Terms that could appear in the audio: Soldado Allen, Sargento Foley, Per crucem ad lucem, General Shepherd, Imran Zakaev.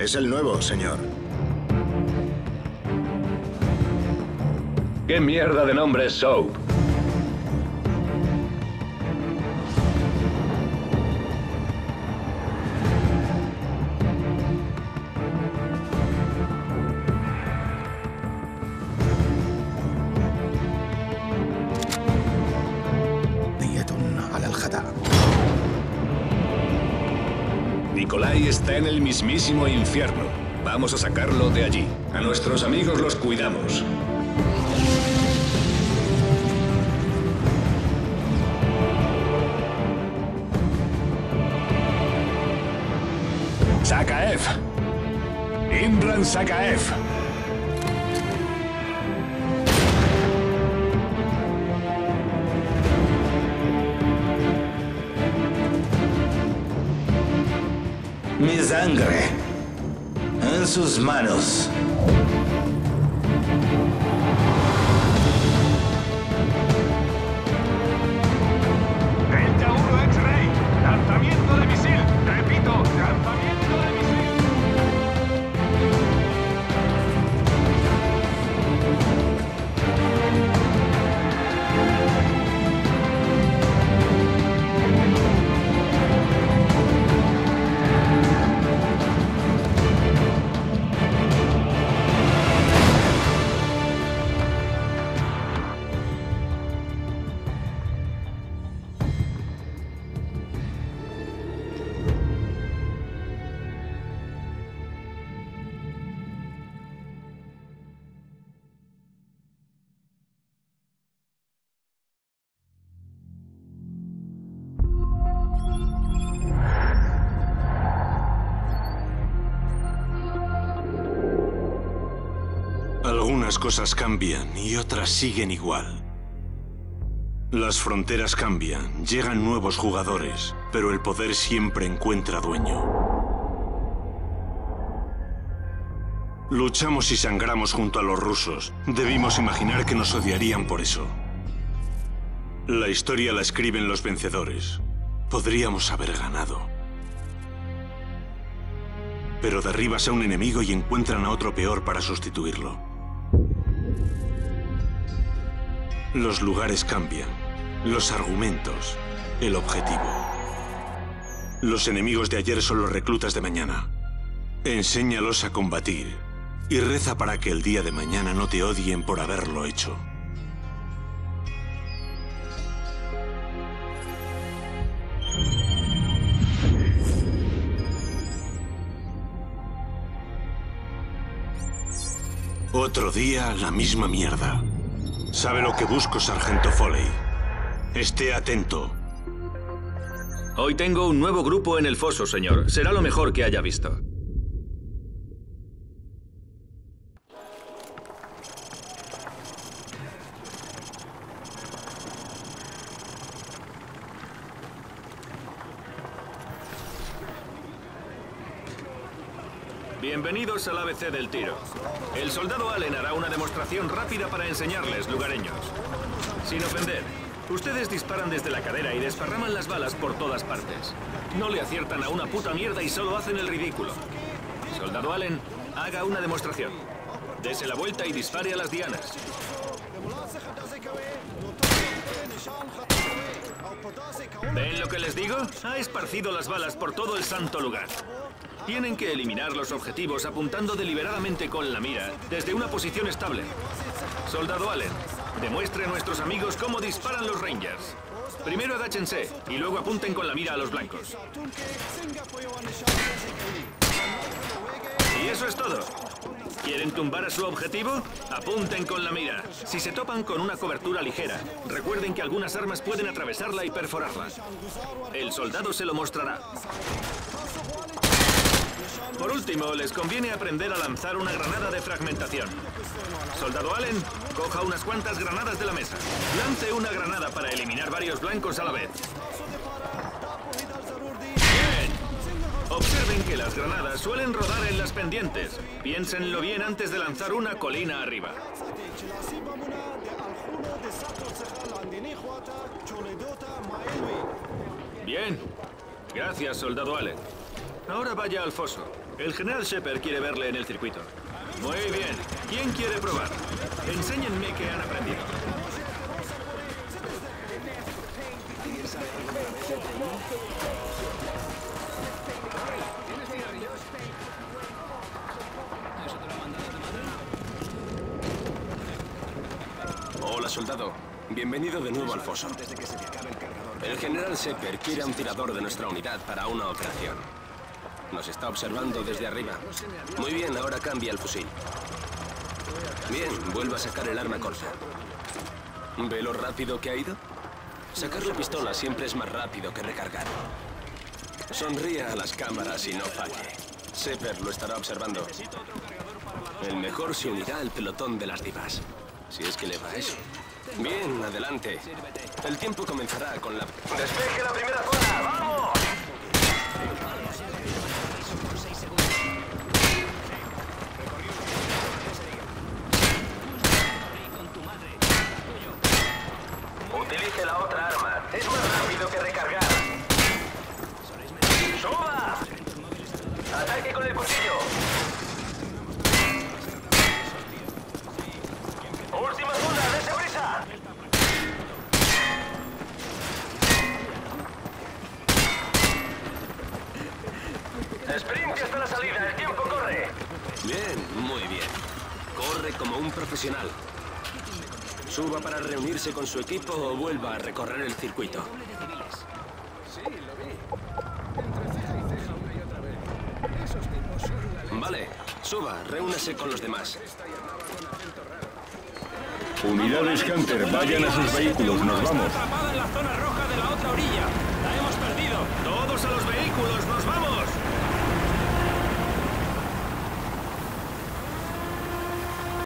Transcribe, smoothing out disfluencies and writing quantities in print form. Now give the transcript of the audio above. Es el nuevo, señor. ¿Qué mierda de nombre es Soap? Está en el mismísimo infierno. Vamos a sacarlo de allí. A nuestros amigos los cuidamos. Zakaev. Imran Zakaev. Mi sangre en sus manos. Algunas cosas cambian y otras siguen igual. Las fronteras cambian, llegan nuevos jugadores, pero el poder siempre encuentra dueño. Luchamos y sangramos junto a los rusos. Debimos imaginar que nos odiarían por eso. La historia la escriben los vencedores. Podríamos haber ganado. Pero derribas a un enemigo y encuentran a otro peor para sustituirlo. Los lugares cambian, los argumentos, el objetivo. Los enemigos de ayer son los reclutas de mañana. Enséñalos a combatir y reza para que el día de mañana no te odien por haberlo hecho. Otro día, la misma mierda. Sabe lo que busco, Sargento Foley. Esté atento. Hoy tengo un nuevo grupo en el foso, señor. Será lo mejor que haya visto. Bienvenidos al ABC del tiro. El soldado Allen hará una demostración rápida para enseñarles, lugareños. Sin ofender, ustedes disparan desde la cadera y desparraman las balas por todas partes. No le aciertan a una puta mierda y solo hacen el ridículo. Soldado Allen, haga una demostración. Dese la vuelta y dispare a las dianas. ¿Ven lo que les digo? Ha esparcido las balas por todo el santo lugar. Tienen que eliminar los objetivos apuntando deliberadamente con la mira, desde una posición estable. Soldado Allen, demuestre a nuestros amigos cómo disparan los Rangers. Primero agáchense y luego apunten con la mira a los blancos. Y eso es todo. ¿Quieren tumbar a su objetivo? Apunten con la mira. Si se topan con una cobertura ligera, recuerden que algunas armas pueden atravesarla y perforarla. El soldado se lo mostrará. Por último, les conviene aprender a lanzar una granada de fragmentación. Soldado Allen, coja unas cuantas granadas de la mesa. Lance una granada para eliminar varios blancos a la vez. ¡Bien! Observen que las granadas suelen rodar en las pendientes. Piénsenlo bien antes de lanzar una colina arriba. Bien. Gracias, soldado Allen. Ahora vaya al foso. El general Shepherd quiere verle en el circuito. Muy bien. ¿Quién quiere probar? Enséñenme qué han aprendido. Hola, soldado. Bienvenido de nuevo al foso. El general Shepherd quiere un tirador de nuestra unidad para una operación. Nos está observando desde arriba. Muy bien, ahora cambia el fusil. Bien, vuelva a sacar el arma corta. ¿Ve lo rápido que ha ido? Sacar la pistola siempre es más rápido que recargar. Sonría a las cámaras y no falle. Shepherd lo estará observando. El mejor se unirá al pelotón de las divas. Si es que le va eso. Bien, adelante. El tiempo comenzará con la... ¡Despeje la primera zona! ¡Vamos! Utilice la otra arma. Es más rápido que recargar. ¡Suba! ¡Ataque con el cuchillo! ¡Última zona! ¡Dese prisa! ¡Sprint hasta la salida! ¡El tiempo corre! Bien, muy bien. Corre como un profesional. Suba para reunirse con su equipo o vuelva a recorrer el circuito. Vale, suba, reúnase con los demás. Unidades Hunter, vayan a sus vehículos, nos vamos. Está atrapada en la zona roja de la otra orilla. La hemos perdido.